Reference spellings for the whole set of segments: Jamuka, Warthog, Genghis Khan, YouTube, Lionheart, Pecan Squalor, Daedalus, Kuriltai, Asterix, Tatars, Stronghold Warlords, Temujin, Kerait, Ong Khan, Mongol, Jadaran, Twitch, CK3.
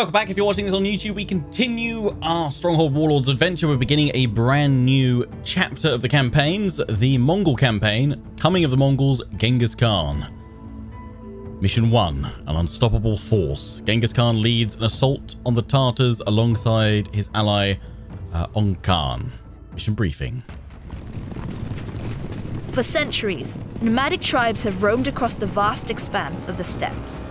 Welcome back. If you're watching this on YouTube, we continue our Stronghold Warlords adventure. We're beginning a brand new chapter of the campaigns, the Mongol campaign, Coming of the Mongols, Genghis Khan. Mission 1, an unstoppable force. Genghis Khan leads an assault on the Tatars alongside his ally, Ong Khan. Mission briefing. For centuries, nomadic tribes have roamed across the vast expanse of the steppes.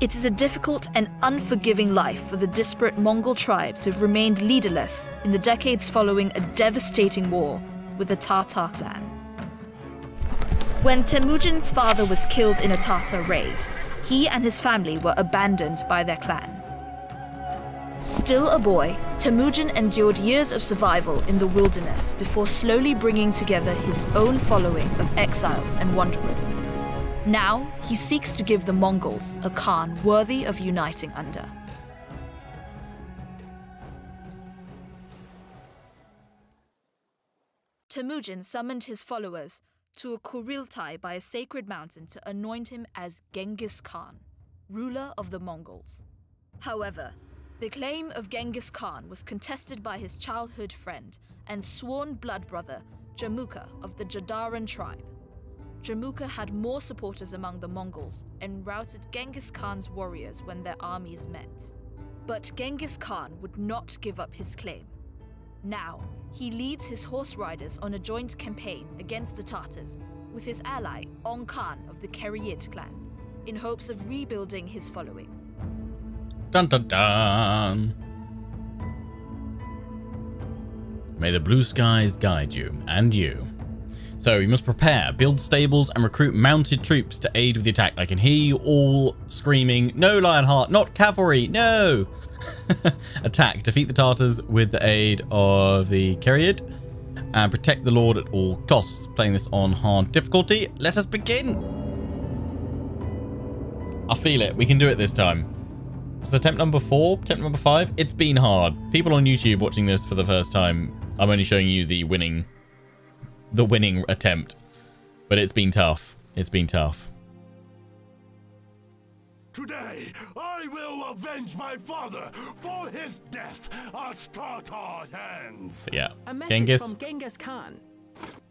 It is a difficult and unforgiving life for the disparate Mongol tribes who've remained leaderless in the decades following a devastating war with the Tatar clan. When Temujin's father was killed in a Tatar raid, he and his family were abandoned by their clan. Still a boy, Temujin endured years of survival in the wilderness before slowly bringing together his own following of exiles and wanderers. Now, he seeks to give the Mongols a Khan worthy of uniting under. Temujin summoned his followers to a Kuriltai by a sacred mountain to anoint him as Genghis Khan, ruler of the Mongols. However, the claim of Genghis Khan was contested by his childhood friend and sworn blood brother, Jamuka of the Jadaran tribe. Jamuka had more supporters among the Mongols and routed Genghis Khan's warriors when their armies met. But Genghis Khan would not give up his claim. Now, he leads his horse riders on a joint campaign against the Tatars with his ally Ong Khan of the Kerait clan in hopes of rebuilding his following. Dun dun dun! May the blue skies guide you and you. So you must prepare, build stables, and recruit mounted troops to aid with the attack. I can hear you all screaming, "No, Lionheart, not cavalry, no!" Attack, defeat the Tatars with the aid of the Kerait, and protect the Lord at all costs. Playing this on hard difficulty. Let us begin. I feel it. We can do it this time. It's attempt number 4, attempt number 5. It's been hard. People on YouTube watching this for the first time, I'm only showing you the winning. The winning attempt, but it's been tough. It's been tough. Today, I will avenge my father for his death at Tatar hands. But yeah, a message from Genghis Khan.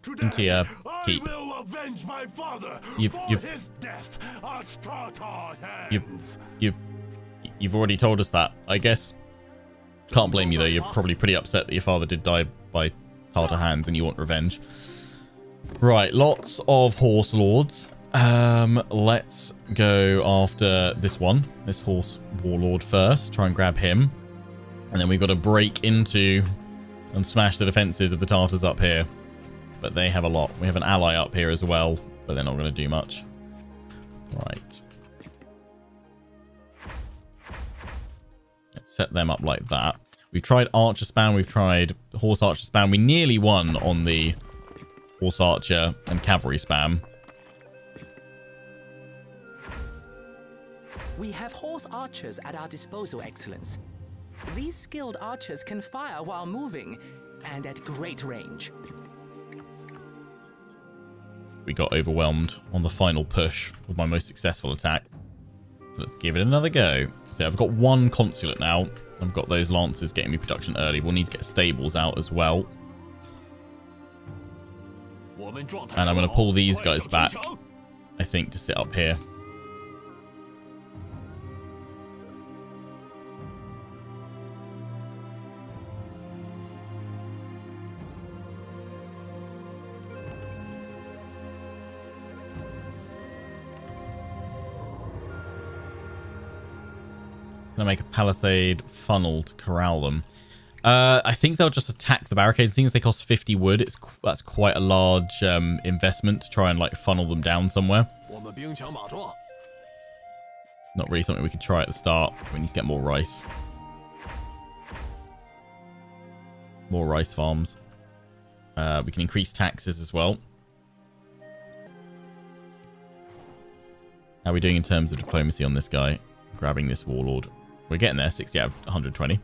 Today, I will avenge my father for his death at Tatar hands. You've already told us that. I guess can't blame you though. You're probably pretty upset that your father did die by Tatar hands, and you want revenge. Right, lots of horse lords. Let's go after this one, this horse warlord first. Try and grab him, and then we've got to break into and smash the defenses of the Tatars up here. But they have a lot. We have an ally up here as well, but they're not going to do much. Right. Let's set them up like that. We've tried archer span, we've tried horse archer span. We nearly won on the horse archer and cavalry spam. We have horse archers at our disposal, Excellence. These skilled archers can fire while moving and at great range. We got overwhelmed on the final push with my most successful attack. So let's give it another go. So I've got one consulate now. I've got those lancers getting me production early. We'll need to get stables out as well. And I'm going to pull these guys back, I think, to sit up here. Gonna make a palisade funnel to corral them. I think they'll just attack the barricades. Seeing as they cost 50 wood, that's quite a large investment to try and like funnel them down somewhere. Not really something we can try at the start. We need to get more rice. More rice farms. We can increase taxes as well. How are we doing in terms of diplomacy on this guy? Grabbing this warlord. We're getting there, 60 out of 120.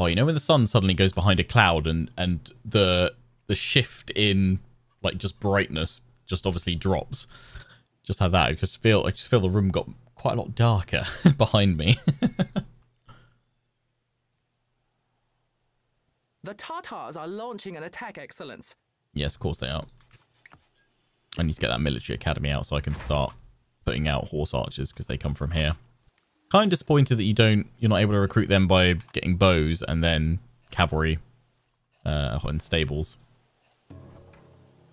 vampire, you know, when the sun suddenly goes behind a cloud and the shift in like just brightness just obviously drops. Just had that. I just feel the room got quite a lot darker behind me. The Tatars are launching an attack, Excellence. Yes, of course they are. I need to get that military academy out so I can start putting out horse archers because they come from here. Kind of disappointed that you're not able to recruit them by getting bows and then cavalry and stables.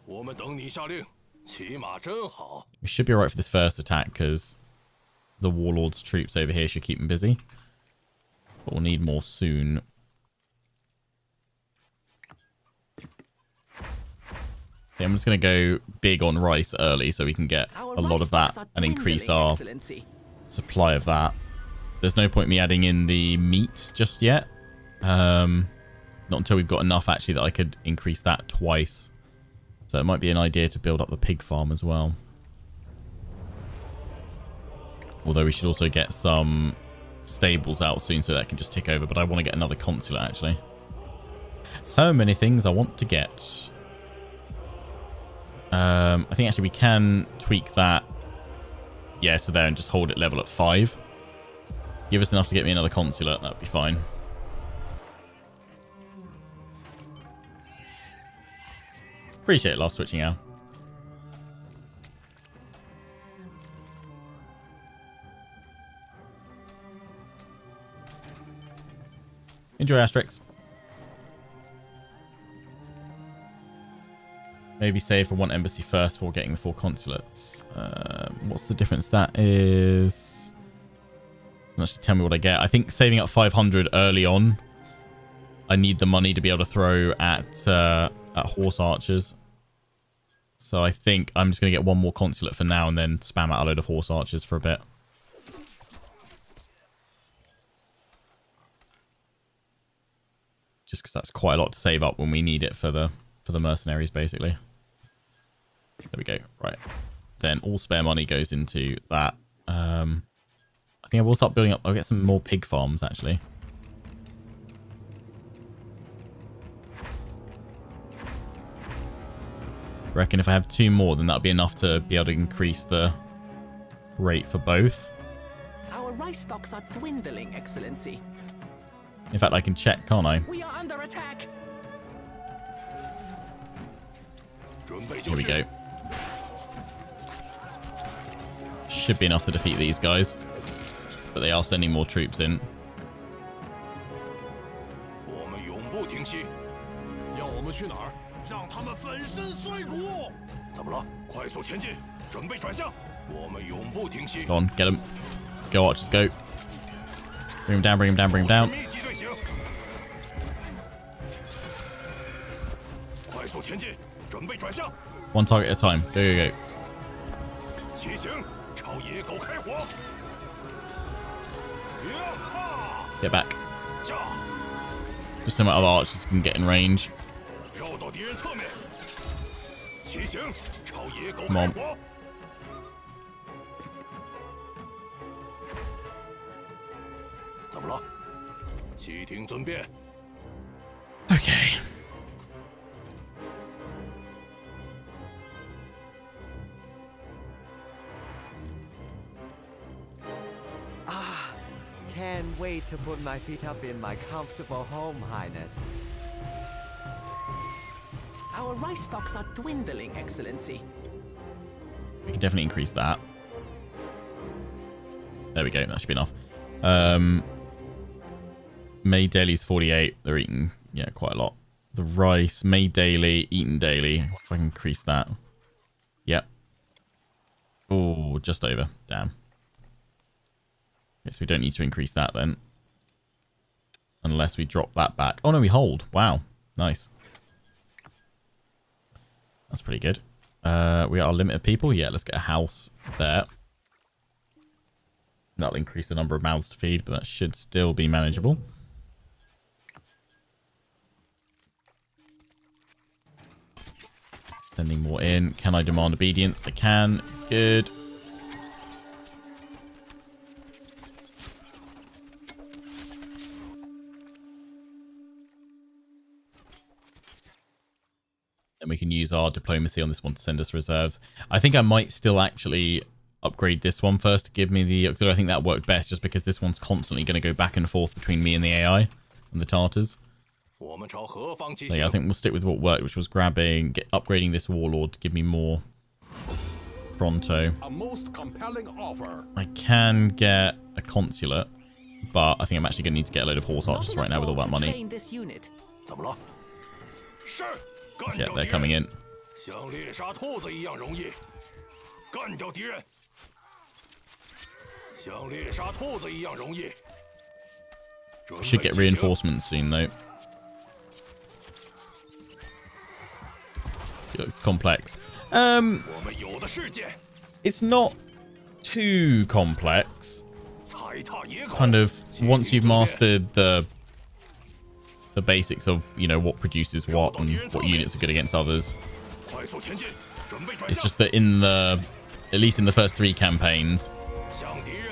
We should be alright for this first attack because the warlord's troops over here should keep them busy. But we'll need more soon. Yeah, I'm just going to go big on rice early so we can get a lot of that and increase our supply of that. There's no point me adding in the meat just yet. Not until we've got enough actually that I could increase that twice. So it might be an idea to build up the pig farm as well. Although we should also get some stables out soon so that can just tick over. But I want to get another consulate actually. So many things I want to get. I think actually we can tweak that, yeah, to there and just hold it level at 5. Give us enough to get me another consulate. That'd be fine. Appreciate it. Last switching hour. Enjoy Asterix. Maybe save for one embassy first before getting the 4 consulates. What's the difference? That is... Actually, tell me what I get. I think saving up 500 early on. I need the money to be able to throw at horse archers. So I think I'm just going to get one more consulate for now and then spam out a load of horse archers for a bit. Just because that's quite a lot to save up when we need it for the mercenaries, basically. There we go. Right. Then all spare money goes into that. I think I will start building up. I'll get some more pig farms, actually. I reckon if I have 2 more, then that'll be enough to be able to increase the rate for both. Our rice stocks are dwindling, Excellency. In fact, I can check, can't I? We are under attack. Here we go. Should be enough to defeat these guys. But they are sending more troops in. Go on, get them. Go, archers, go. Bring them down, bring them down, bring them down. One target at a time. Go, go, go. Get back. Just so my other archers can get in range. Come on. Okay. Can't wait to put my feet up in my comfortable home, Highness. Our rice stocks are dwindling, Excellency. We can definitely increase that. There we go. That should be enough. May Daily's 48. They're eating, yeah, quite a lot. The rice, May Daily, Eaton Daily. If I can increase that. Yep. Oh, just over. Damn. So we don't need to increase that then. Unless we drop that back. Oh no, we hold. Wow. Nice. That's pretty good. We are limited people. Yeah, let's get a house there. That'll increase the number of mouths to feed, but that should still be manageable. Sending more in. Can I demand obedience? I can. Good. we can use our diplomacy on this one to send us reserves. I think I might still actually upgrade this one first to give me the auxiliary. I think that worked best just because this one's constantly going to go back and forth between me and the AI and the Tatars. So yeah, I think we'll stick with what worked, which was grabbing, upgrading this warlord to give me more Pronto. A most compelling offer. I can get a consulate, but I think I'm actually going to need to get a load of horse archers right now with all that money. This unit. Yeah, they're coming in. We should get reinforcements soon, though. It looks complex. It's not too complex. Kind of once you've mastered the basics of, you know, what produces what and what units are good against others. It's just that in the, at least in the first 3 campaigns,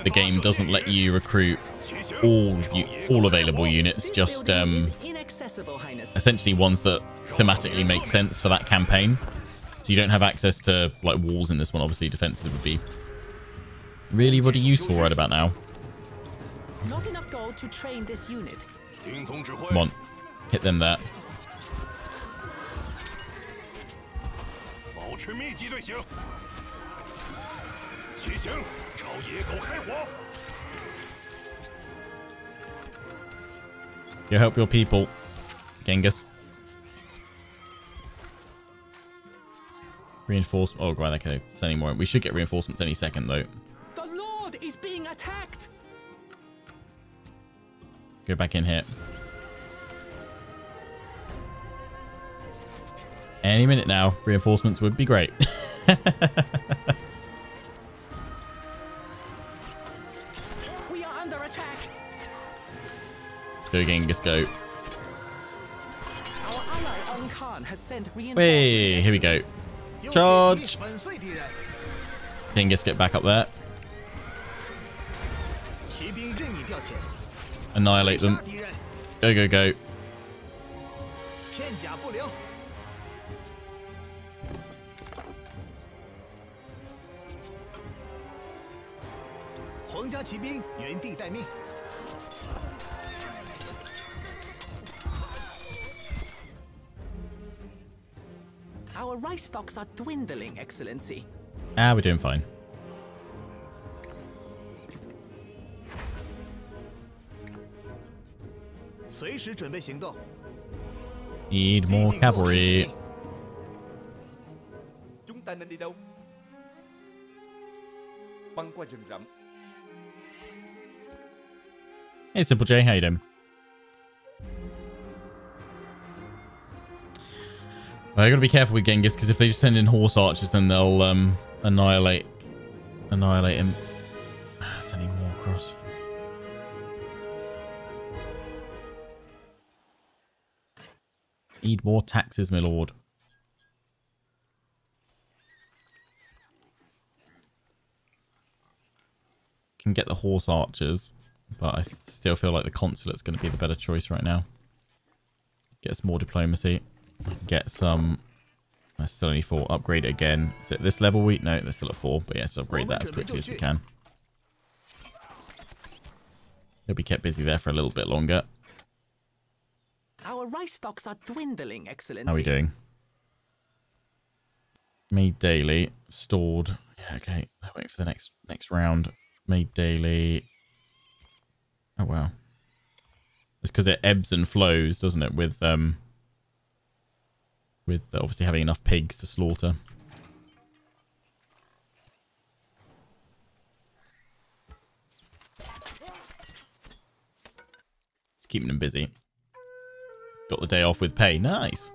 the game doesn't let you recruit all available units, just essentially ones that thematically make sense for that campaign. So you don't have access to, like, walls in this one. Obviously, defensive would be really, really useful right about now. Not enough gold to train this unit. Come on. Hit them there. You help your people, Genghis. Reinforcement. Oh, right, okay. Sending more. We should get reinforcements any second, though. The Lord is being attacked. Go back in here. Any minute now, reinforcements would be great. We are under attack. Let's go, Genghis, go. Our ally Ong Khan has sent reinforcements. Hey, here we go. Charge! Genghis, get back up there. Annihilate them. Go, go, go. Our rice stocks are dwindling, Excellency. Ah, we're doing fine. Need more cavalry. Chúng ta nên đi đâu? Băng qua rừng rậm. Hey, Simple J, how you doing? Well, you gotta be careful with Genghis, because if they just send in horse archers, then they'll annihilate him. Sending more across. Need more taxes, my lord. Can get the horse archers, but I still feel like the consulate's going to be the better choice right now. Get some more diplomacy. Get some. I still need 4. Upgrade it again. Is it this level? No, they're still at 4. But yes, upgrade that as quickly as we can. They'll be kept busy there for a little bit longer. Our rice stocks are dwindling, Excellency. How are we doing? Made daily, stored. Yeah, okay. They're waiting for the next round. Made daily. Oh wow. It's because it ebbs and flows, doesn't it? With obviously having enough pigs to slaughter. It's keeping them busy. Got the day off with pay. Nice.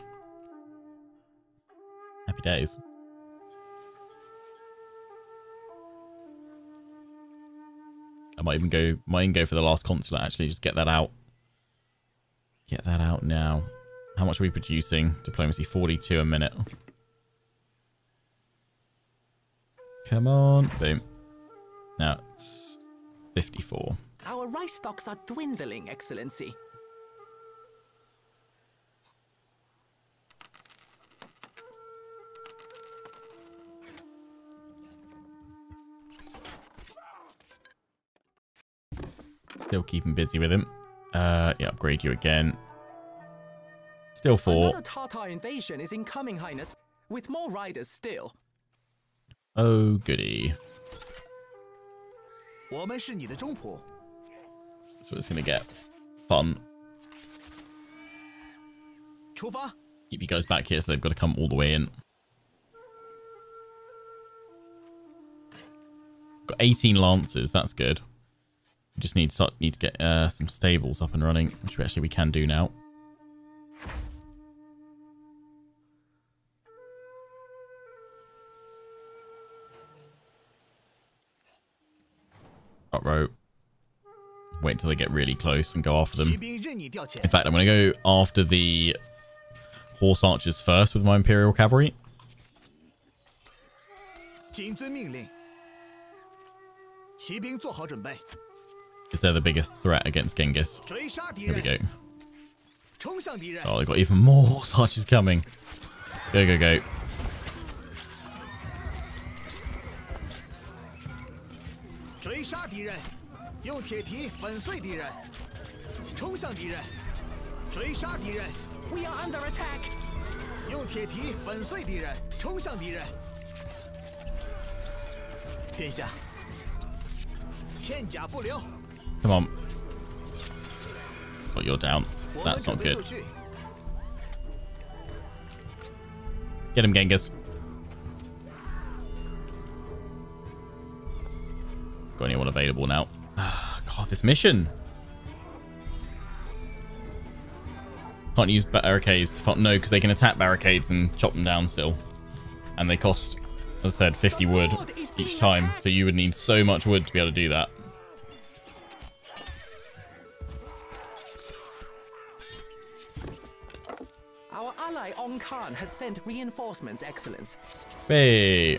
Happy days. I might even go for the last consulate, actually. Just get that out. Get that out now. How much are we producing? Diplomacy, 42 a minute. Come on. Boom. Now it's 54. Our rice stocks are dwindling, Excellency. Still keeping busy with him. Yeah, upgrade you again. Still 4. Another Tatar invasion is incoming, Highness, with more riders still. Oh, goody. That's what it's going to get. Fun. Keep you guys back here, so they've got to come all the way in. Got 18 lancers. That's good. We just need to get some stables up and running, which we can do now. Front row. Wait until they get really close and go after them. In fact, I'm going to go after the horse archers first with my Imperial Cavalry. Because they're the biggest threat against Genghis. Here we go. Oh, they've got even more horse archers coming. Go, go, go. We are under attack. Come on. Oh, you're down. That's not good. Get him, Genghis. Got anyone available now? God, this mission. Can't use barricades to no, because they can attack barricades and chop them down still. And they cost, as I said, 50 wood each time. So you would need so much wood to be able to do that. Our ally Ong Khan has sent reinforcements, Excellence. Hey.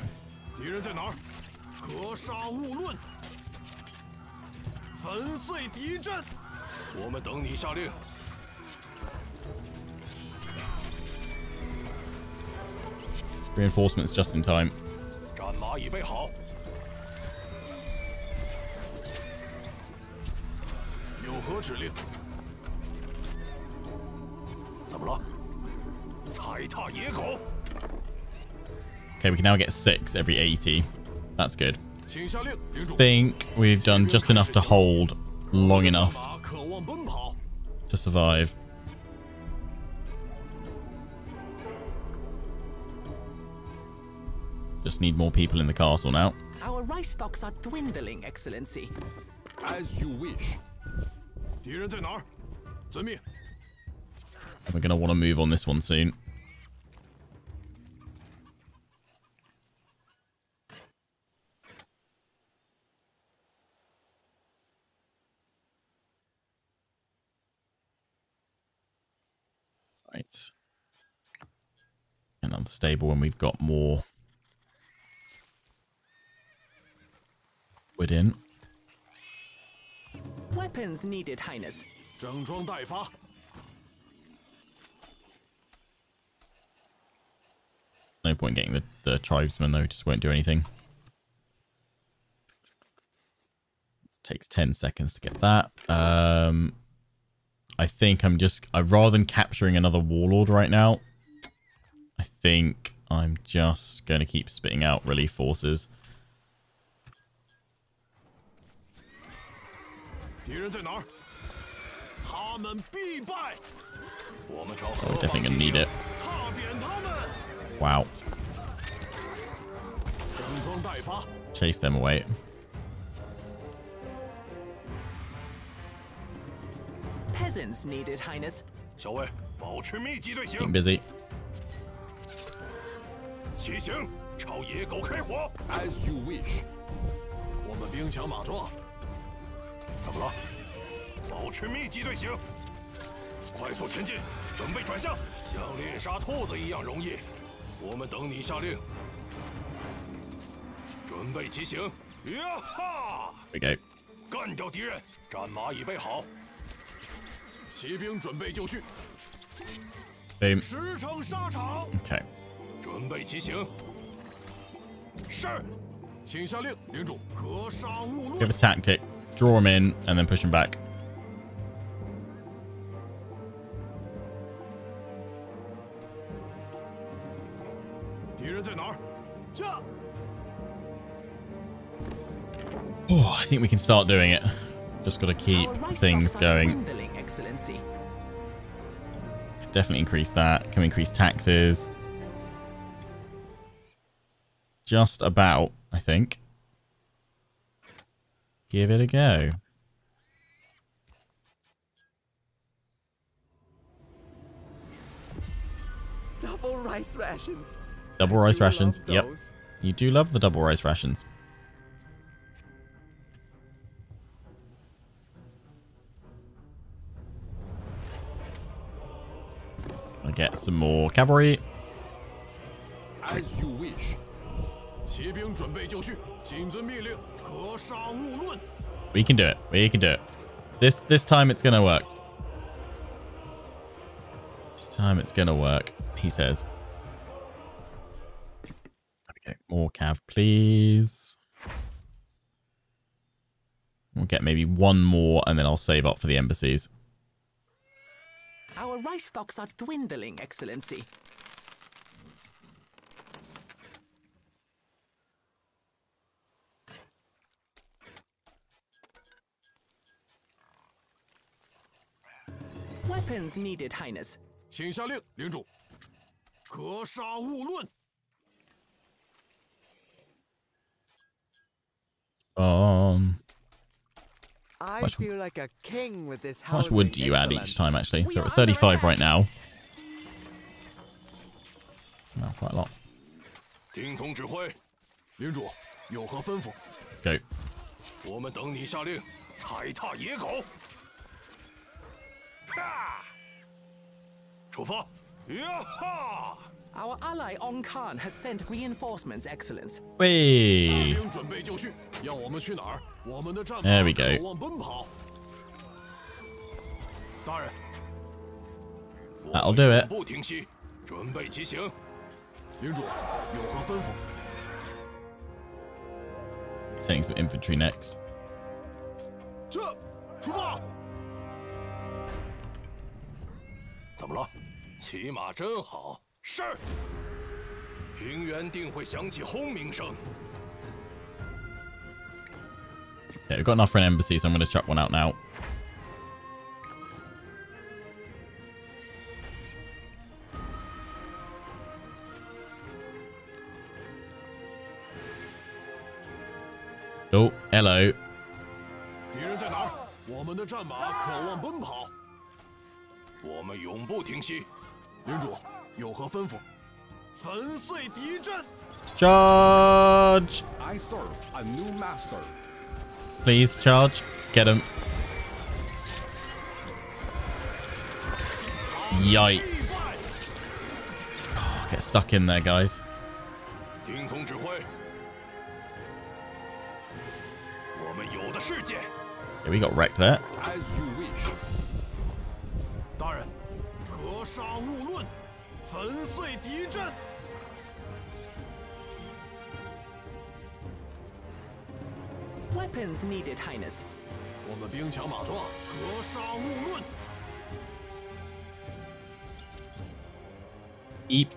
Reinforcements just in time. Okay, we can now get 6 every 80. That's good. I think we've done just enough to hold long enough to survive. Just need more people in the castle now. Our rice stocks are dwindling, Excellency. As you wish. We're going to want to move on this one soon. Right. Another stable when we've got more wood in. Weapons needed, Highness. No point getting the tribesmen though, just won't do anything. It takes 10 seconds to get that. I think rather than capturing another warlord right now, I think I'm just going to keep spitting out relief forces. Oh, we're definitely going to need it. Wow. Chase them away. Peasants needed, Highness. Keep busy. As you wish. Okay. Boom. Okay. We have a tactic. Draw him in and then push him back. Oh, I think we can start doing it. Just got to keep things going. Definitely increase that. Can we increase taxes? Just about, I think. Give it a go. Double rice rations. Double rice rations. Yep. You do love the double rice rations. I'll get some more cavalry. As you wish. We can do it. We can do it. This time it's gonna work. This time it's gonna work, he says. Okay, more cav, please. We'll get maybe one more, and then I'll save up for the embassies. Our rice stocks are dwindling, Excellency. Weapons needed, Highness. I feel like a king with this house. How much wood do you add each time, actually? So we're at 35 right now. Well, quite a lot. Go. Our ally Ong Khan has sent reinforcements, Excellence. Wait. There we go. That'll do it. Sending some infantry next. Yeah, we've got enough for an embassy, so I'm going to chuck one out now. Oh, hello. Charge! I serve a new master. Please charge. Get him. Yikes. Oh, get stuck in there, guys. Yeah, we got wrecked there. As you wish. Weapons needed, Highness. Eep.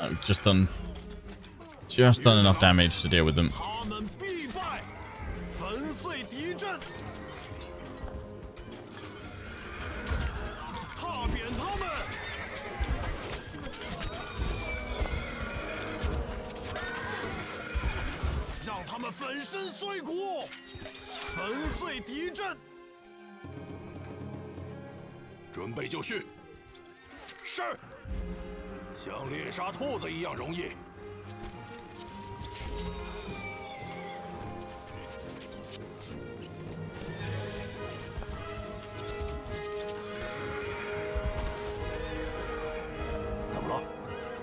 I've just done enough damage to deal with them.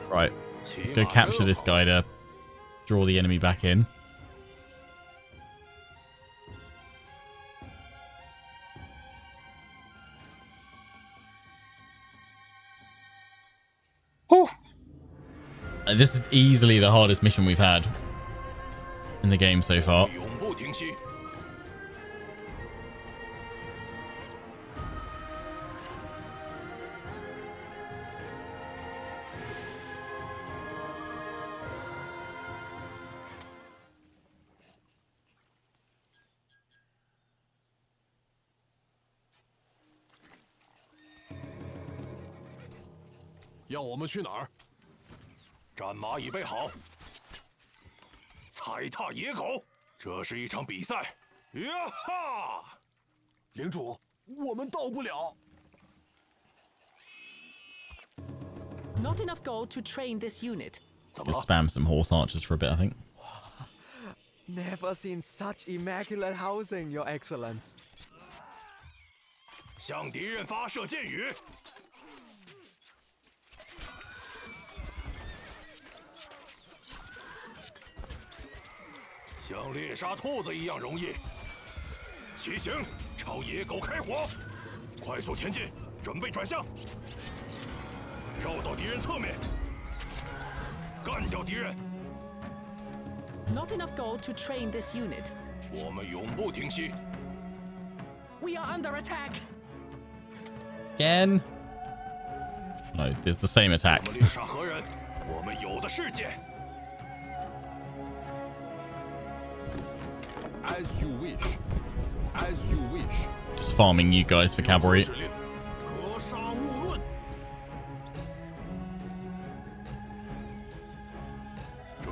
Right, let's go capture this guy to draw the enemy back in. This is easily the hardest mission we've had in the game so far. Not enough gold to train this unit. Let's go spam some horse archers for a bit, I think. Never seen such immaculate housing, Your Excellence. Not enough gold to train this unit. We are under attack. Again? No, it's the same attack. As you wish. As you wish. Just farming you guys for cavalry.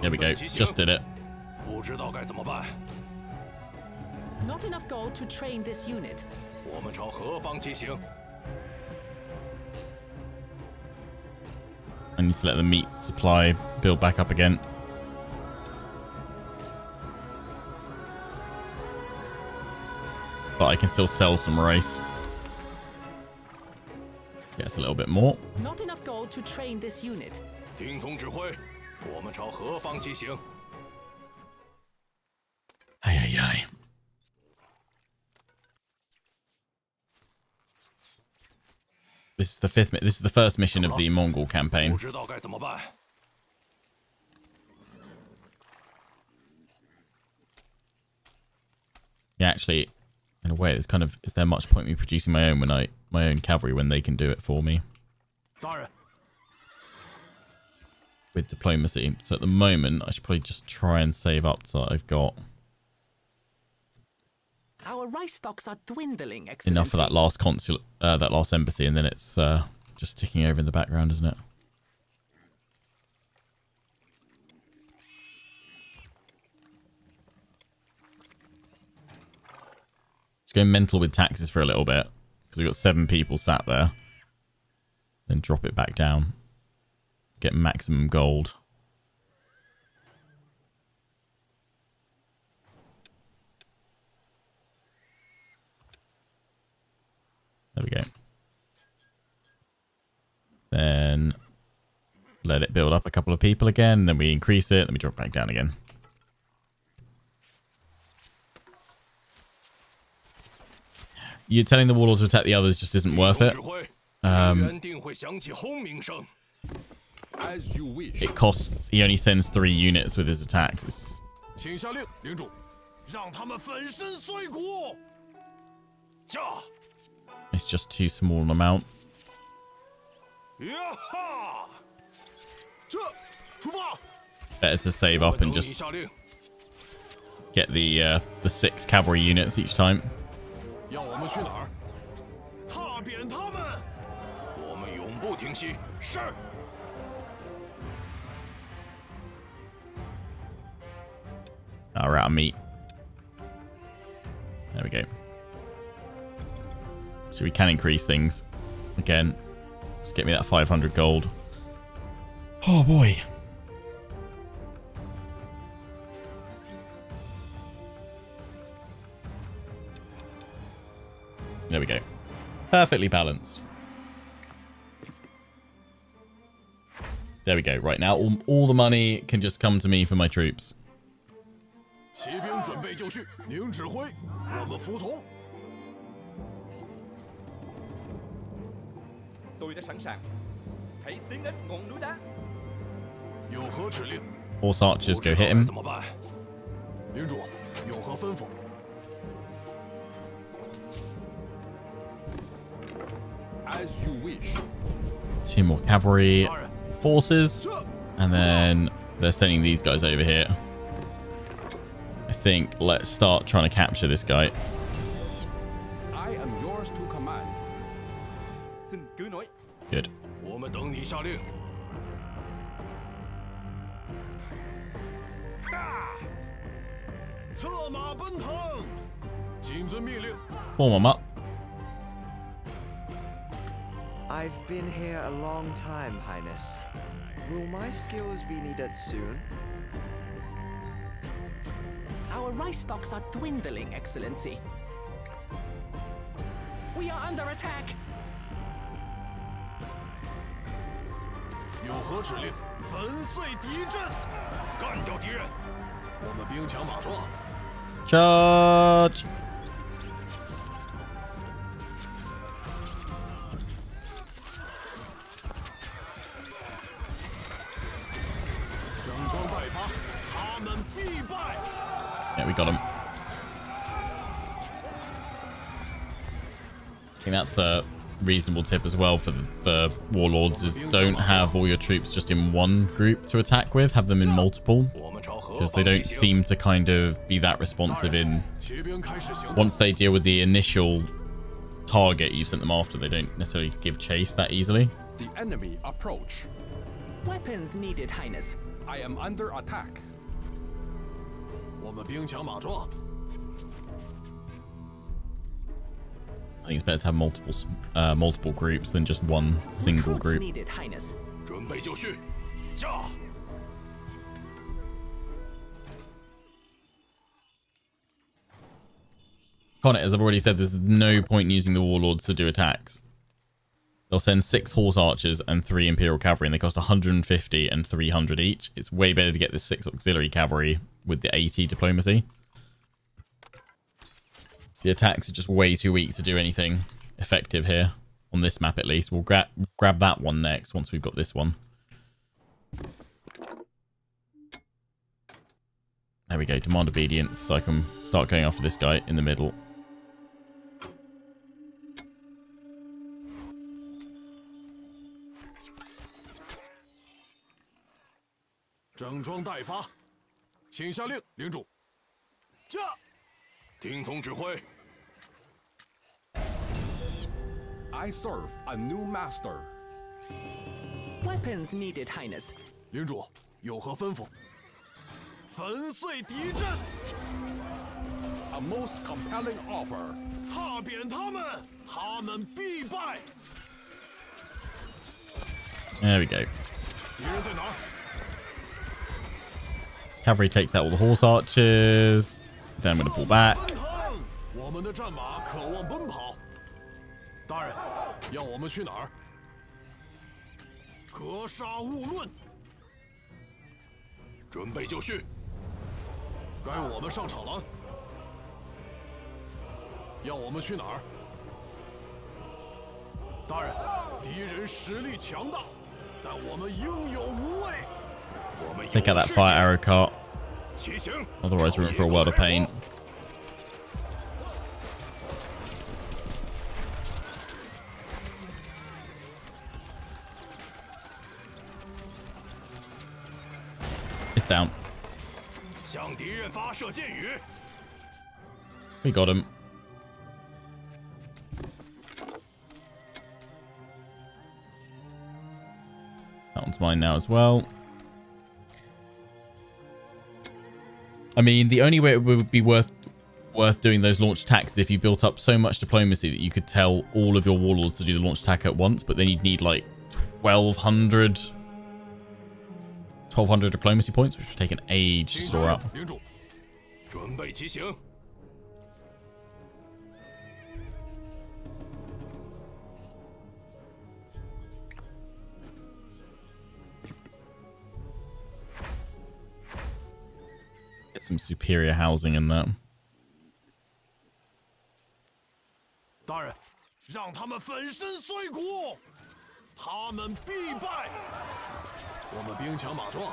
There we go. Just did it. Not enough gold to train this unit. I need to let the meat supply build back up again. But I can still sell some rice. Yes, a little bit more. Not enough gold to train this unit. Ay. This is the fifth. This is the first mission of the Mongol campaign. Yeah, actually. In a way, it's kind of, is there much point me producing my own cavalry when they can do it for me? With diplomacy. So at the moment, I should probably just try and save up so that I've got our rice stocks are dwindling, Excellency. Enough for that last consulate, that last embassy, and then it's just ticking over in the background, isn't it? Let's go mental with taxes for a little bit because we've got 7 people sat there. Then drop it back down. Get maximum gold. There we go. Then let it build up a couple of people again. Then we increase it. Then we drop it back down again. You're telling the warlord to attack the others just isn't worth it. It costs. He only sends 3 units with his attacks. It's just too small an amount. Better to save up and just get the 6 cavalry units each time. We're out of meat. There we go. So we can increase things again. Just get me that 500 gold. Oh boy. There we go. Perfectly balanced. There we go. Right now, all the money can just come to me for my troops. Horse archers go hit him. As you wish. Two more cavalry forces, and then they're sending these guys over here. I think let's start trying to capture this guy. I am yours to command. Good. Form them up. I've been here a long time, Highness. Will my skills be needed soon? Our rice stocks are dwindling, Excellency. We are under attack. Charge! Yeah, we got him. I think that's a reasonable tip as well for the warlords is don't have all your troops just in one group to attack with. Have them in multiple, because they don't seem to kind of be that responsive in... Once they deal with the initial target you sent them after, they don't necessarily give chase that easily. The enemy approach. Weapons needed, Highness. I am under attack. I think it's better to have multiple multiple groups than just one single group. Needed, Highness. Connor, as I've already said, there's no point in using the warlords to do attacks. They'll send 6 horse archers and 3 imperial cavalry, and they cost 150 and 300 each. It's way better to get the 6 auxiliary cavalry with the 80 diplomacy. The attacks are just way too weak to do anything effective here, on this map at least. We'll grab that one next, once we've got this one. There we go, demand obedience, so I can start going after this guy in the middle. I serve a new master. Weapons needed, Highness. A most compelling offer. There we go. Cavalry takes out all the horse archers. Then I'm going to pull back. Take out that fire arrow cart. Otherwise, we're in for a world of pain. It's down. We got him. That one's mine now as well. I mean, the only way it would be worth doing those launch attacks is if you built up so much diplomacy that you could tell all of your warlords to do the launch attack at once, but then you'd need like 1,200 diplomacy points, which would take an age to store up. Some superior housing in that. 他们必败。我们兵强马壮。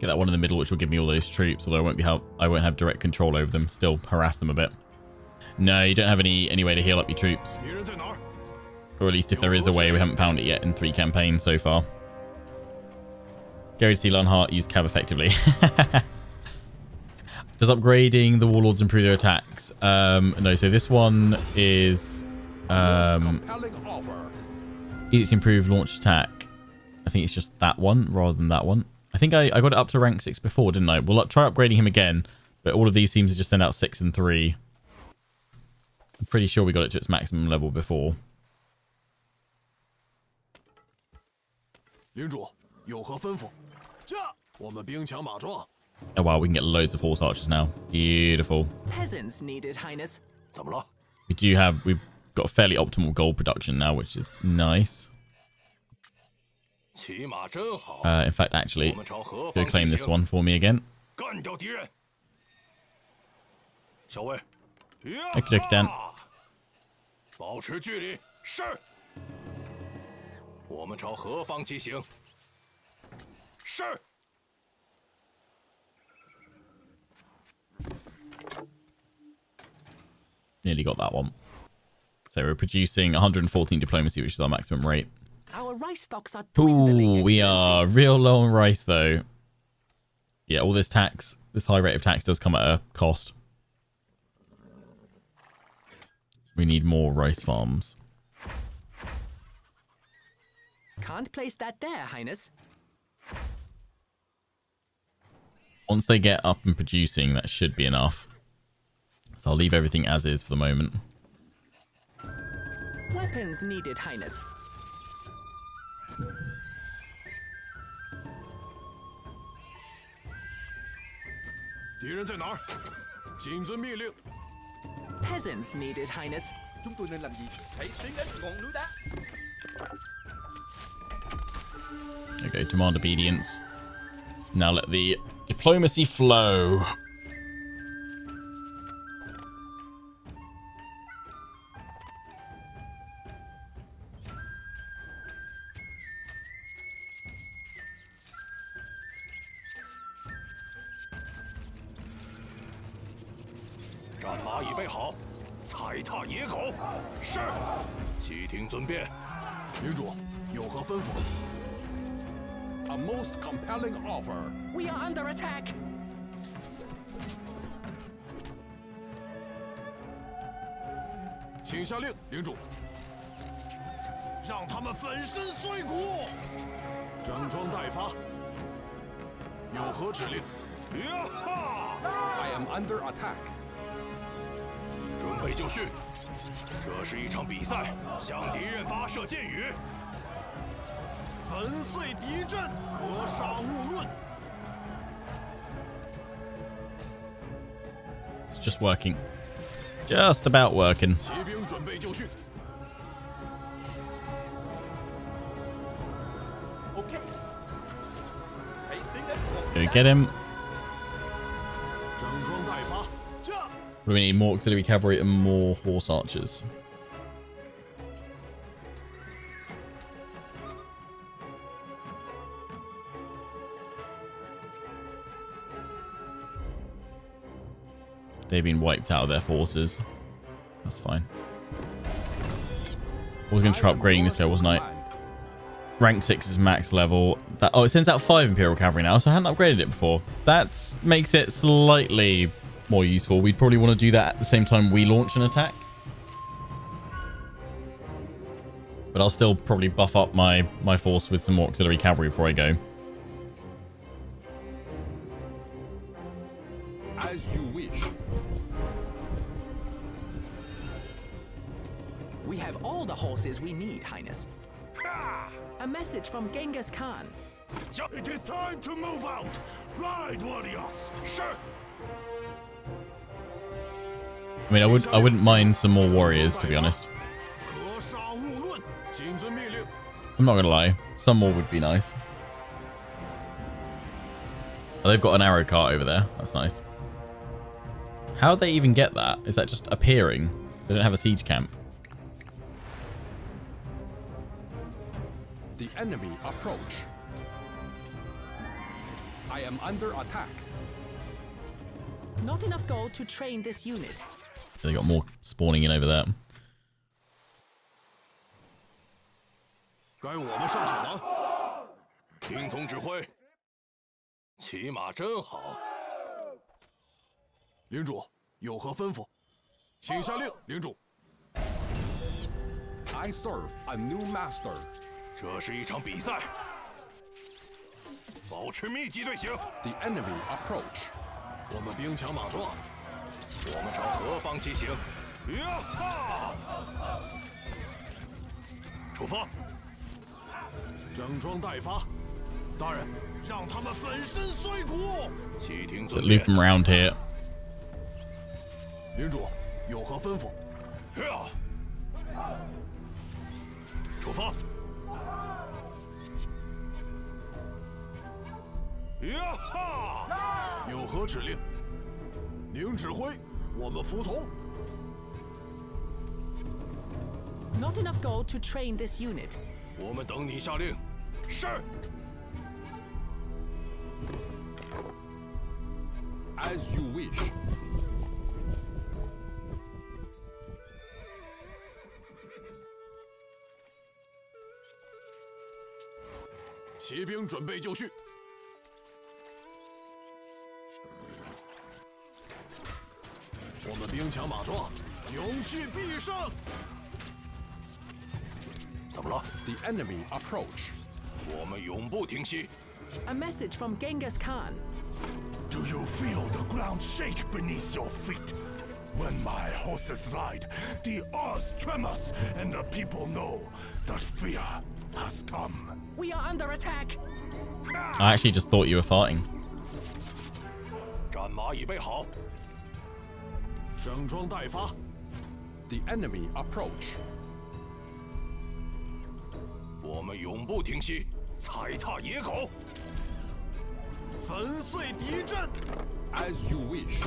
Get that one in the middle, which will give me all those troops, although I won't have direct control over them. Still harass them a bit. No, you don't have any way to heal up your troops, or at least if there is a way, we haven't found it yet in 3 campaigns so far. Go to see Lunhart, use cav effectively. Does upgrading the warlords improve their attacks? No, so this one is it's improved launch attack. I think it's just that one rather than that one. I think I got it up to rank 6 before, didn't I? We'll try upgrading him again, but all of these seems to just send out 6 and 3. I'm pretty sure we got it to its maximum level before. Oh wow, we can get loads of horse archers now. Beautiful. Peasants needed, Highness. We've got a fairly optimal gold production now, which is nice. In fact, actually, do claim this one for me again. Okie dokie, Dan. Nearly got that one. So we're producing 114 diplomacy, which is our maximum rate. Our rice stocks are dwindling. Ooh, we are real low on rice, though. Yeah, all this tax, this high rate of tax does come at a cost. We need more rice farms. Can't place that there, Highness. Once they get up and producing, that should be enough. So I'll leave everything as is for the moment. Weapons needed, Highness. Peasants needed, Highness. Okay, demand obedience. Now let the diplomacy flow. A most compelling offer. We are under attack. I am under attack. It's just working. Just about working. Go get him. What do we need? More auxiliary cavalry and more horse archers. They've been wiped out of their forces. That's fine. I was going to try upgrading this guy, wasn't I? Rank 6 is max level. Oh, it sends out 5 Imperial Cavalry now, so I hadn't upgraded it before. That makes it slightly more useful. We'd probably want to do that at the same time we launch an attack, but I'll still probably buff up my force with some more auxiliary cavalry before I go. As you wish. We have all the horses we need, Highness. A message from Genghis Khan. It is time to move out. Ride, warriors. Sure. I mean, I wouldn't mind some more warriors, to be honest. I'm not gonna lie, some more would be nice. Oh, they've got an arrow cart over there. That's nice. How'd they even get that? Is that just appearing? They don't have a siege camp. The enemy approach. I am under attack. Not enough gold to train this unit. So they got more spawning in over there. I serve a new master. The enemy approach. So loop them around here. Not enough gold to train this unit. As you wish. The enemy approach. A message from Genghis Khan. Do you feel the ground shake beneath your feet? When my horses ride, the earth tremors and the people know that fear has come. We are under attack. I actually just thought you were farting. The enemy approach. As you wish.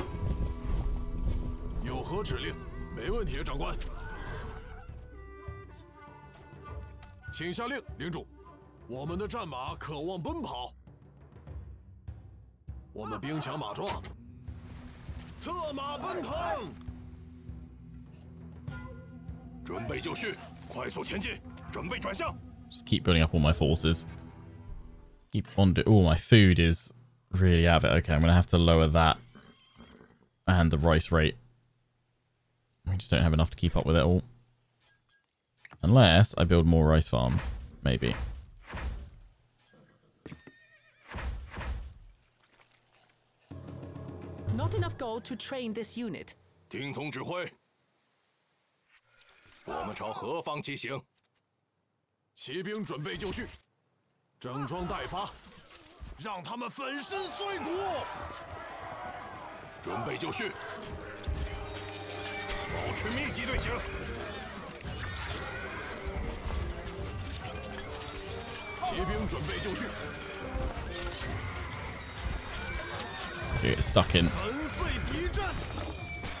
Just keep building up all my forces. Keep on doing. Oh, my food is really out of it. Okay, I'm gonna have to lower that and the rice rate. We just don't have enough to keep up with it all. Unless I build more rice farms, maybe. Not enough gold to train this unit. Get stuck in.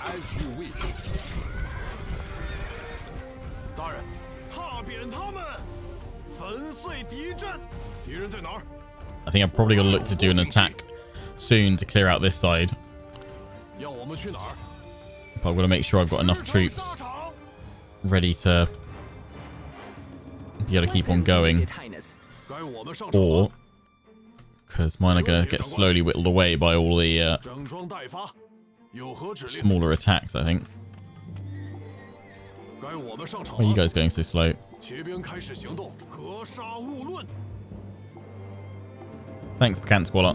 As you wish. I think I'm probably going to look to do an attack soon to clear out this side. But I've got to make sure I've got enough troops ready to be able to keep on going. Or, because mine are going to get slowly whittled away by all the smaller attacks, I think. Why are you guys going so slow? Thanks, Pecan Squalor.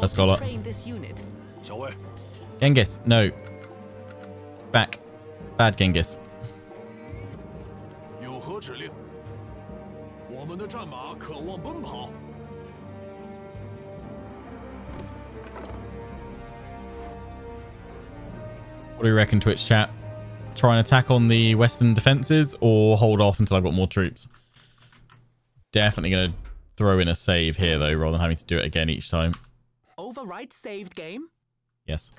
Let's go. Genghis, no. Back. Bad Genghis. What do you reckon, Twitch chat? Try and attack on the western defenses or hold off until I've got more troops? definitely going to throw in a save here, though, rather than having to do it again each time. Overwrite saved game? Yes.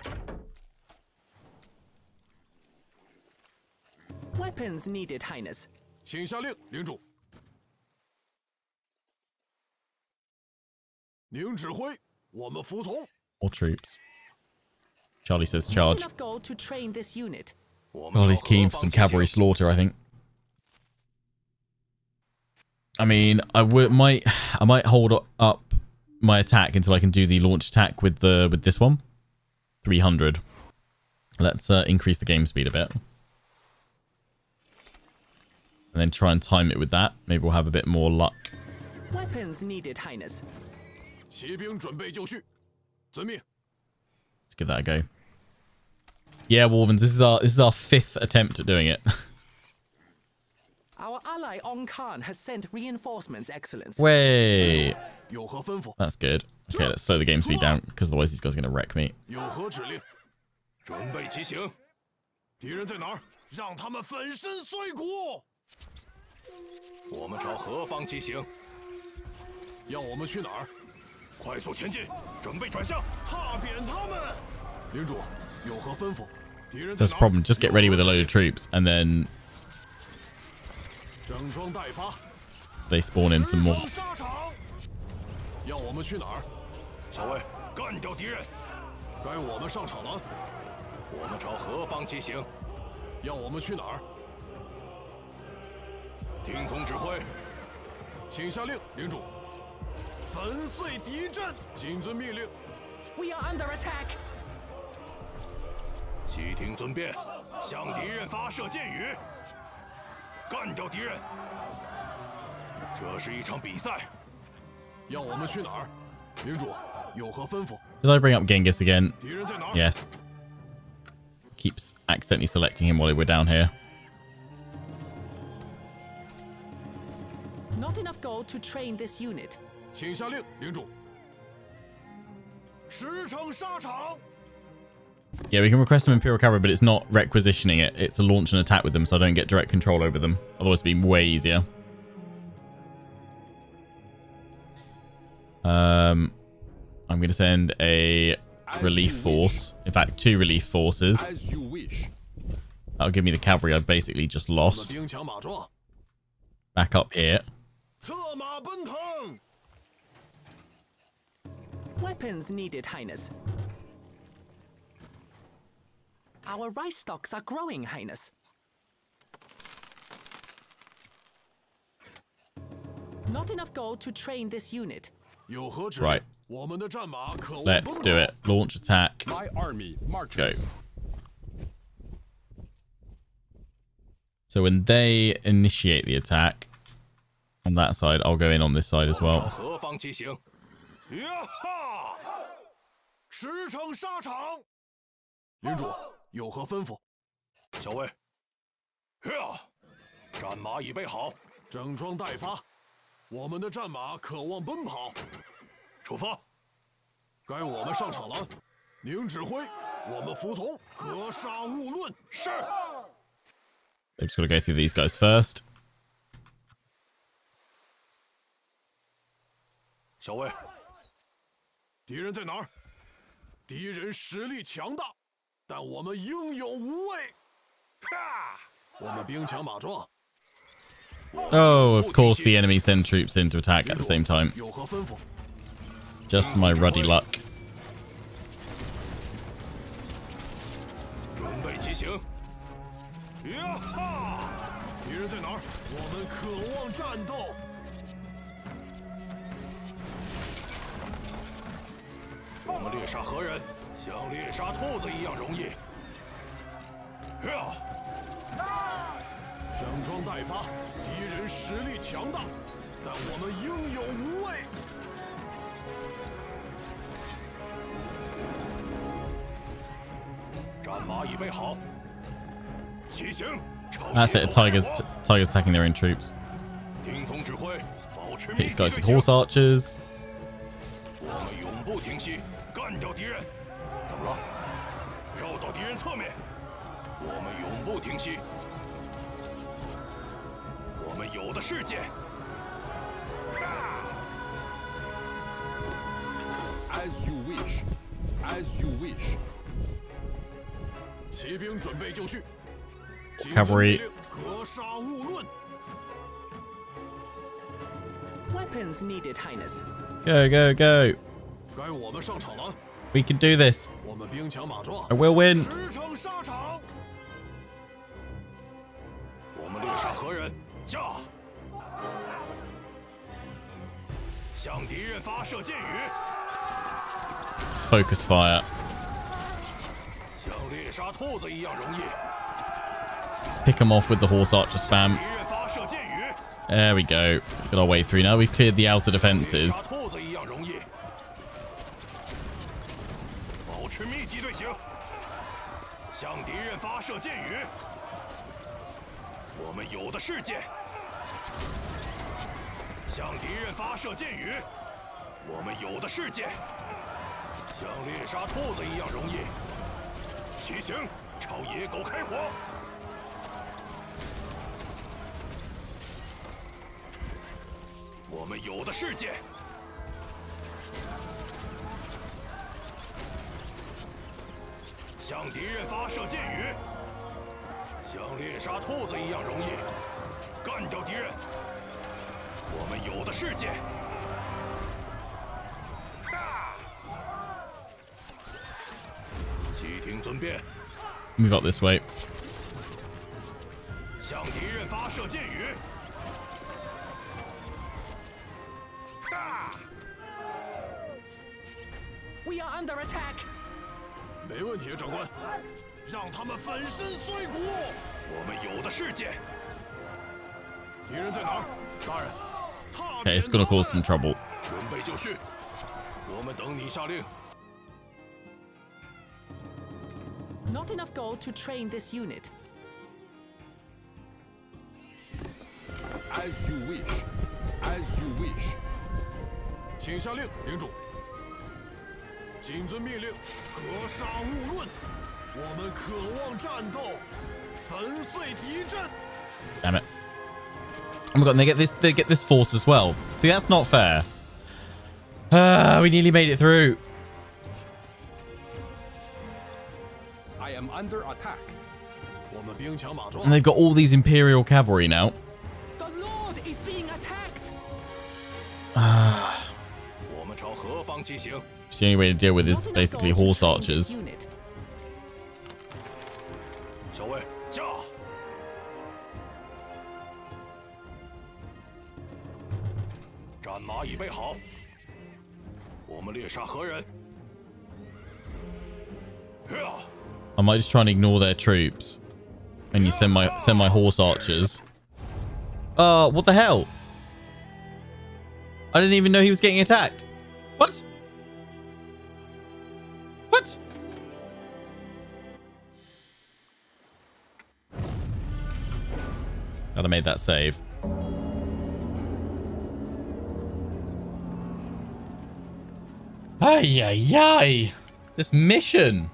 Weapons needed, Highness. All troops. Charlie says charge. Enough gold to train this unit. Charlie's keen for some cavalry slaughter, I think. I mean, I might hold up my attack until I can do the launch attack with the this one. 300. Let's increase the game speed a bit. And then try and time it with that. Maybe we'll have a bit more luck. Weapons needed, Highness. Let's give that a go. Yeah, Warvens, this is our fifth attempt at doing it. Our ally Ong Khan has sent reinforcements, Excellency. Way. That's good. Okay, let's slow the game speed down, because otherwise these guys are going to wreck me. That's the problem. Just get ready with a load of troops, and then they spawn in some more. We are under attack. Did I bring up Genghis again? Yes. Keeps accidentally selecting him while we're down here. Not enough gold to train this unit. Yeah, we can request some Imperial Cavalry, but it's not requisitioning it. It's a launch and attack with them, so I don't get direct control over them. Otherwise, it'd be way easier. I'm going to send a relief force. In fact, two relief forces. That'll give me the cavalry I basically just lost. Back up here. Weapons needed, Highness. Our rice stocks are growing, Highness. Not enough gold to train this unit. Right. Let's do it. Launch attack. My army marches. Go. So when they initiate the attack on that side, I'll go in on this side as well. They've just got to go through these guys first. Oh, of course the enemy send troops in to attack at the same time. Just my ruddy luck. That's it. Tigers attacking their own troops. Hit these guys with horse archers. As you wish. As you wish. Cavalry. Weapons needed, Highness. Go, go, go. We can do this. I will win. Let's focus fire. Pick them off with the horse archer spam. There we go. Got our way through now. We've cleared the outer defenses. Move up this way. We are under attack. Okay, it's gonna cause some trouble. Not enough gold to train this unit. As you wish. As you wish. Damn it. Oh my god, and they get this force as well. See, that's not fair. We nearly made it through. Under attack. And they've got all these imperial cavalry now. The Lord is being attacked. It's the only way to deal with this, basically horse archers. I might just try and ignore their troops. And you send my horse archers. What the hell? I didn't even know he was getting attacked. What? What? Gotta made that save. Ay, ay, ay. This mission.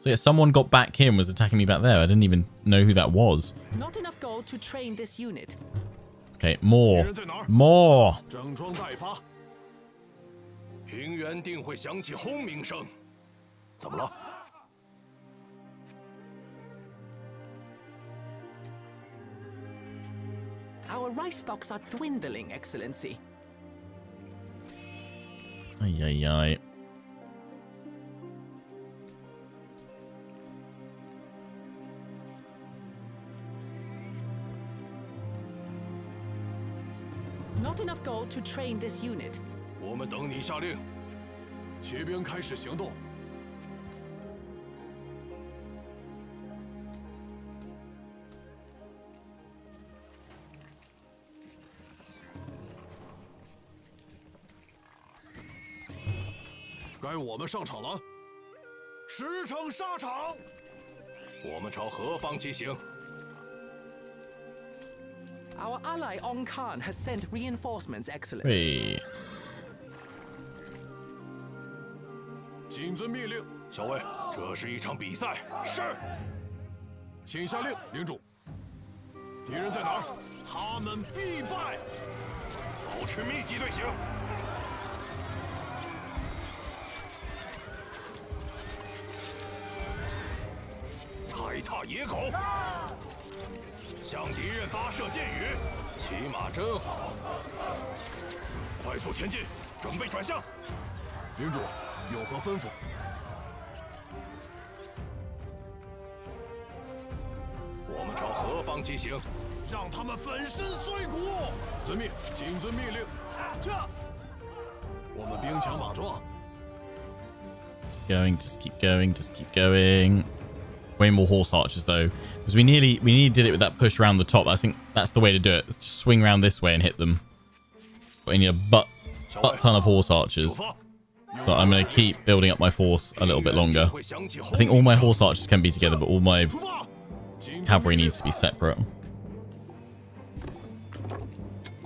So yeah, someone got back here and was attacking me back there. I didn't even know who that was. Not enough gold to train this unit. Okay, more. More. Our rice stocks are dwindling, Excellency. Ay, ay, ay. Not enough gold to train this unit. Our ally Ong Khan has sent reinforcements, Excellency. 敌人在哪儿？他们必败。保持密集队形。 踩踏野狗，向敌人发射箭雨，骑马真好。快速前进，准备转向。领主，有何吩咐？我们朝何方骑行？让他们粉身碎骨。遵命，谨遵命令。这，我们兵强马壮。Going, just keep going, just keep going. Way more horse archers though, because we nearly did it with that push around the top. I think that's the way to do it. Let's just swing around this way and hit them. But you need a butt ton of horse archers, so I'm going to keep building up my force a little bit longer. I think all my horse archers can be together, but all my cavalry needs to be separate.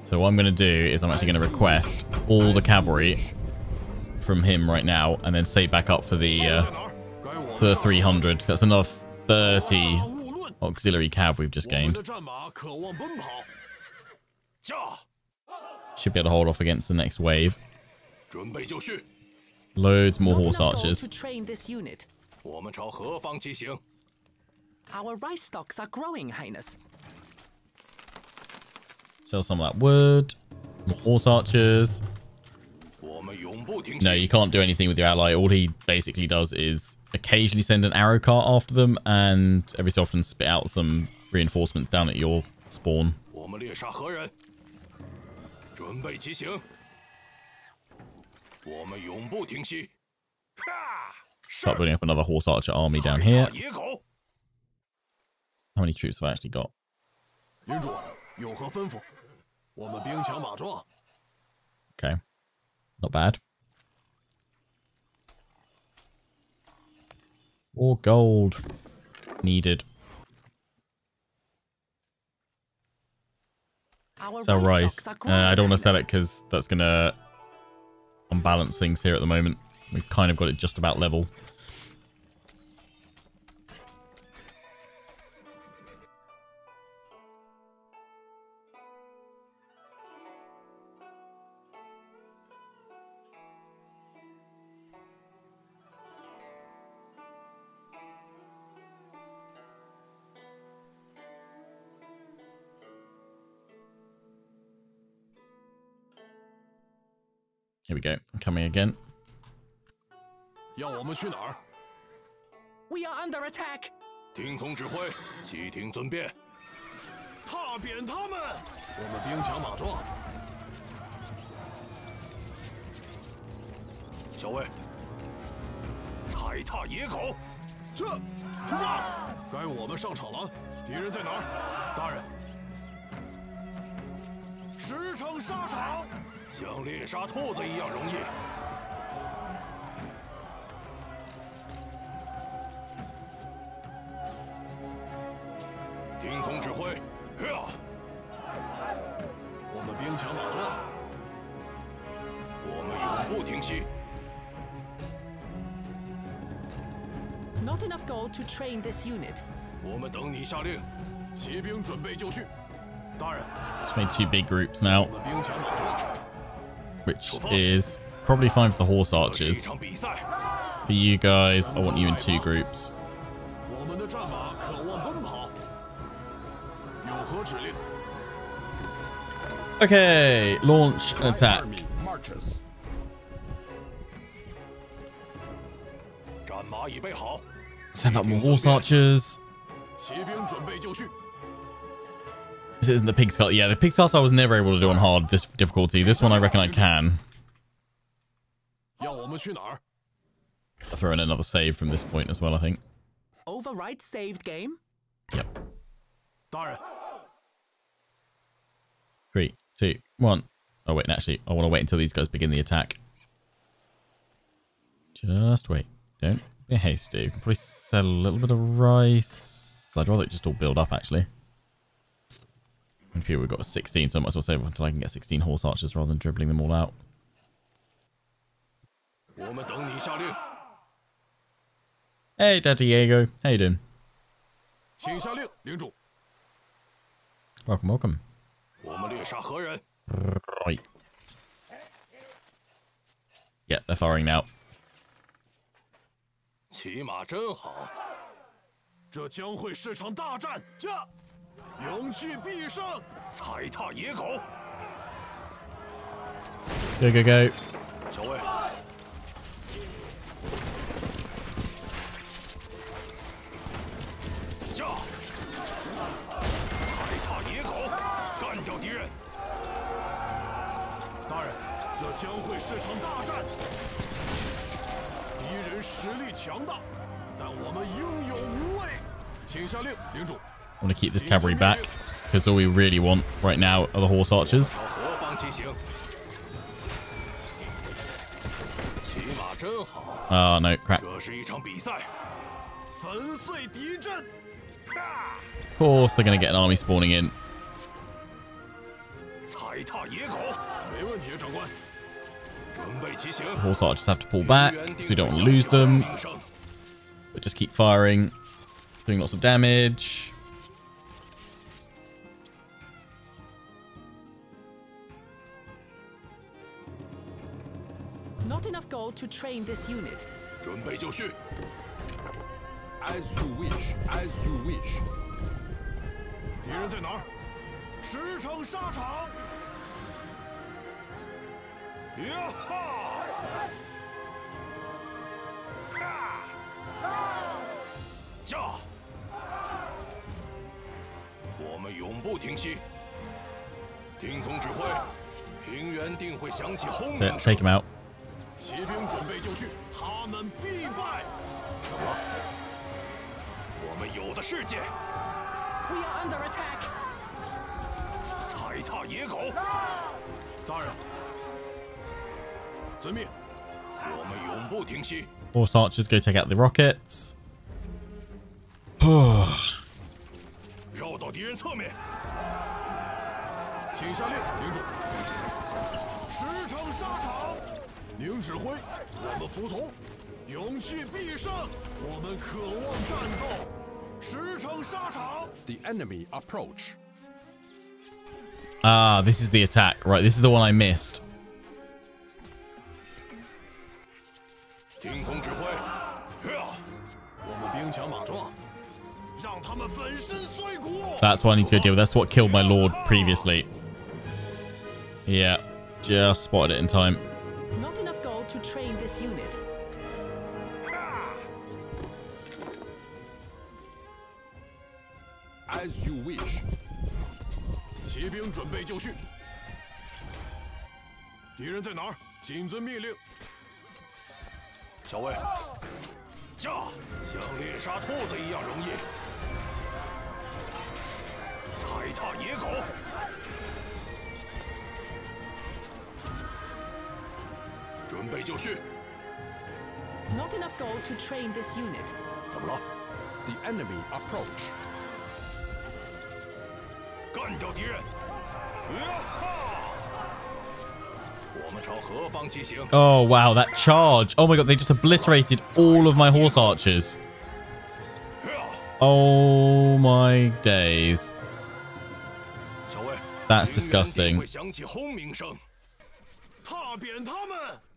So what I'm going to do is I'm actually going to request all the cavalry from him right now, and then save back up for the. To the 300. That's another 30 auxiliary cav we've just gained. Should be able to hold off against the next wave. Loads more horse archers. Our rice stocks are growing, Highness. Sell some of that wood. More horse archers. No, you can't do anything with your ally. All he basically does is occasionally send an arrow cart after them, and every so often spit out some reinforcements down at your spawn. Start building up another horse archer army down here. How many troops have I actually got? Okay. Not bad. More gold needed. Sell rice. I don't want to sell it because that's going to unbalance things here at the moment. We've kind of got it just about level. Here we go. Coming again. We are under attack. Not enough gold to train this unit. It's made two big groups now, which is probably fine for the horse archers. For you guys, I want you in two groups. Okay, launch an attack. Send up more horse archers. This isn't the pig skull. Yeah, the pig skull I was never able to do on hard, this difficulty. This one I reckon I can. I'll throw in another save from this point as well, I think. Override saved game? Yep. 3, 2, 1. Oh, wait, actually, I want to wait until these guys begin the attack. Just wait. Don't be hasty. We can probably sell a little bit of rice. I'd rather it just all build up, actually. We've got 16, so I might as well save until I can get 16 horse archers rather than dribbling them all out. Hey, Daddy Diego. How you doing? Welcome, welcome. Right. Yeah, they're firing now. Go, go, go. I want to keep this cavalry back because all we really want right now are the horse archers. Oh no, crap. Of course they're going to get an army spawning in. The horse archers have to pull back because we don't want to lose them. But just keep firing, doing lots of damage. Not enough gold to train this unit. As you wish, as you wish. So, take him out. We are under attack. Horse archers go take out the rockets. The enemy approach. Ah, this is the attack. Right, this is the one I missed. That's what I need to go deal with. That's what killed my lord previously. Yeah, just spotted it in time. Not enough gold to train this unit. As you wish. Not enough gold to train this unit. The enemy approach. Oh wow, that charge. Oh my god, they just obliterated all of my horse archers. Oh my days. That's disgusting.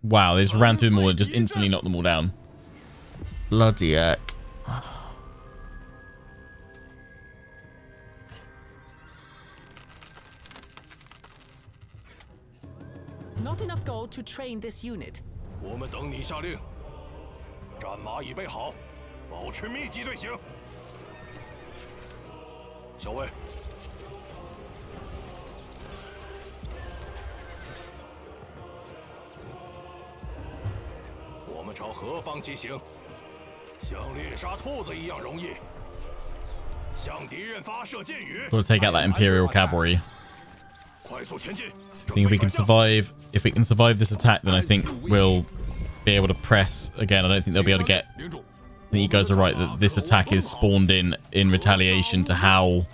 Wow, they just ran through them all and just instantly knocked them all down. Bloody heck. Not enough gold to train this unit. Gotta take out that Imperial cavalry. I think if we can survive, this attack, then I think we'll be able to press again. I don't think they'll be able to get. I think you guys are right that this attack is spawned in retaliation to how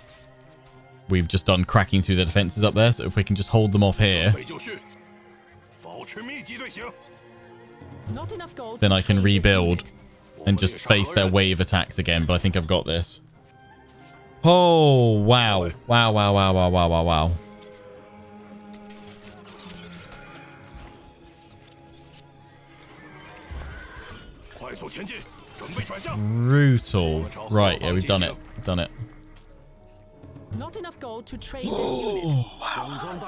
we've just done cracking through the defenses up there. So if we can just hold them off here, then I can rebuild and just face their wave attacks again. But I think I've got this. Oh, wow. Wow, wow, wow, wow, wow, wow, wow. Brutal. Right, yeah, we've done it. Done it. Not enough gold to trade this unit. Wow.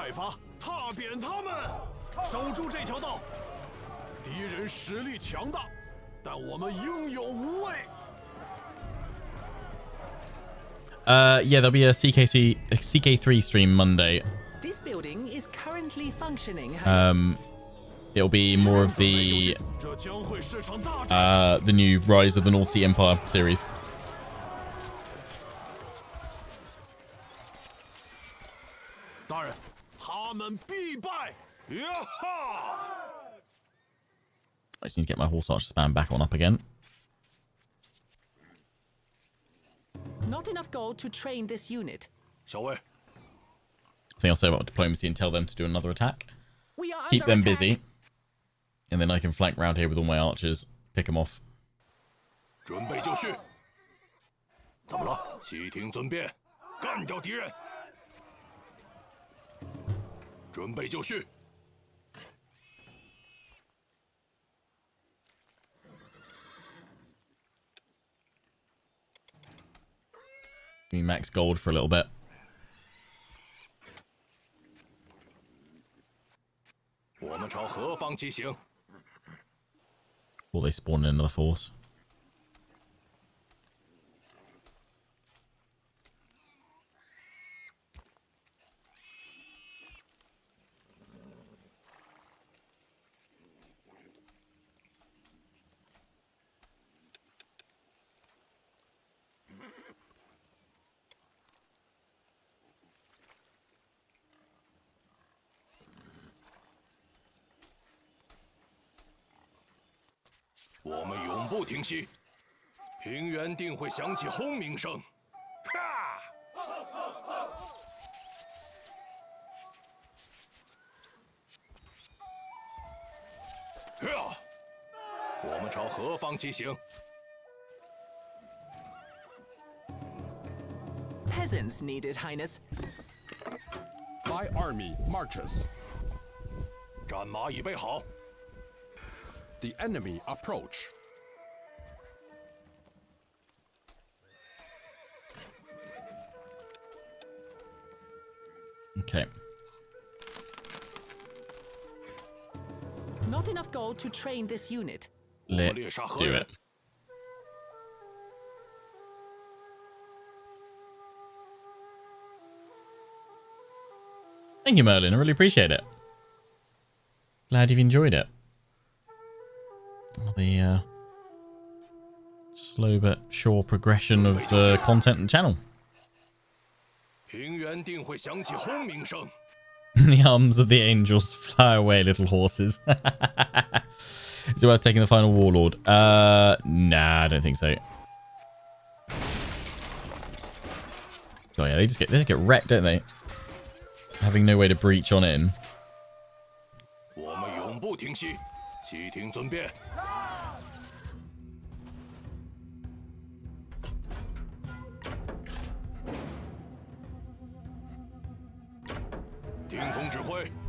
Yeah, there'll be a CK3 stream Monday. This building is currently functioning. It'll be more of the new Rise of the North Sea Empire series. I just need to get my horse archer spam back on up again. Not enough gold to train this unit. I think I'll say about diplomacy and tell them to do another attack. Keep them busy. And then I can flank round here with all my archers. Pick them off. We max gold for a little bit. Will they spawn in another force? Peasants needed, Highness. My army marches. The enemy approach. Okay. Not enough gold to train this unit. Let's do it. Thank you, Merlin. I really appreciate it. Glad you've enjoyed it. The slow but sure progression of the content and channel. In the arms of the angels, fly away, little horses. Is it worth taking the final warlord? Nah, I don't think so. Oh yeah, they just get wrecked, don't they? Having no way to breach on in.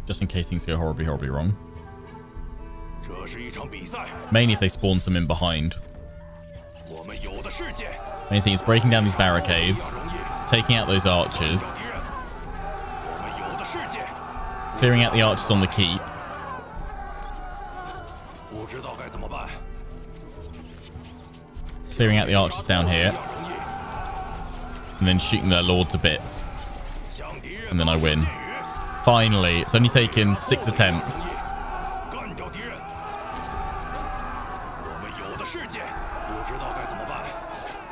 Just in case things go horribly, horribly wrong. Mainly if they spawn some in behind. Main thing is breaking down these barricades, taking out those archers, clearing out the archers on the keep. Clearing out the archers down here. And then shooting their lord to bits. And then I win. Finally, it's only taken 6 attempts.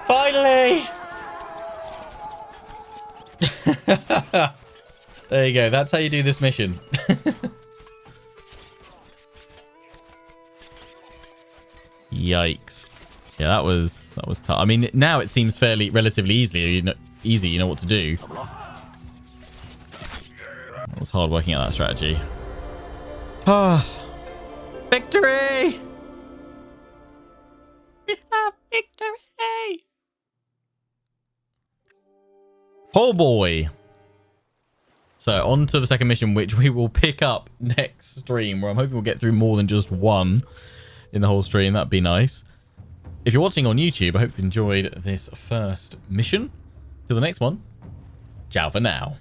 Finally! There you go. That's how you do this mission. Yikes. Yeah, that was tough. I mean, now it seems relatively easy. You know what to do. It was hard working out that strategy. Ah, victory! We have victory! Oh boy. So on to the second mission, which we will pick up next stream, where I'm hoping we'll get through more than just one in the whole stream. That'd be nice. If you're watching on YouTube, I hope you enjoyed this first mission. Till the next one, ciao for now.